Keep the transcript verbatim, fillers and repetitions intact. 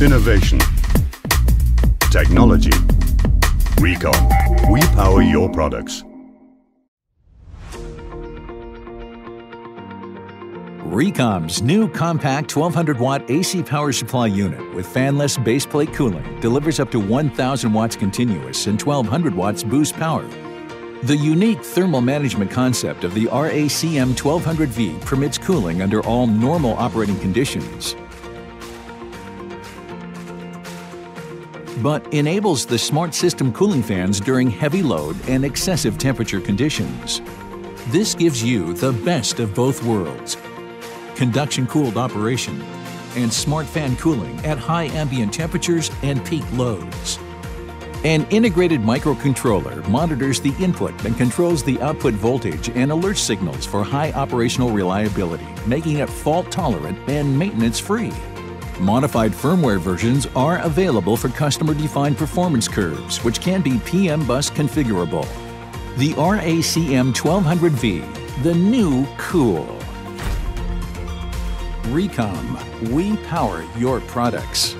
Innovation. Technology. RECOM. We power your products. RECOM's new compact twelve hundred watt A C power supply unit with fanless baseplate cooling delivers up to one thousand watts continuous and twelve hundred watts boost power. The unique thermal management concept of the R A C M twelve hundred V permits cooling under all normal operating conditions, but enables the smart system cooling fans during heavy load and excessive temperature conditions. This gives you the best of both worlds: conduction-cooled operation and smart fan cooling at high ambient temperatures and peak loads. An integrated microcontroller monitors the input and controls the output voltage and alert signals for high operational reliability, making it fault-tolerant and maintenance-free. Modified firmware versions are available for customer-defined performance curves, which can be P M bus configurable. The R A C M twelve hundred V, the new cool. RECOM, we power your products.